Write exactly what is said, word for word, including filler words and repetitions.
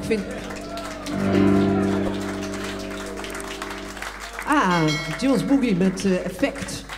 ik vind... Ah, Juul's Boogie met uh, effect.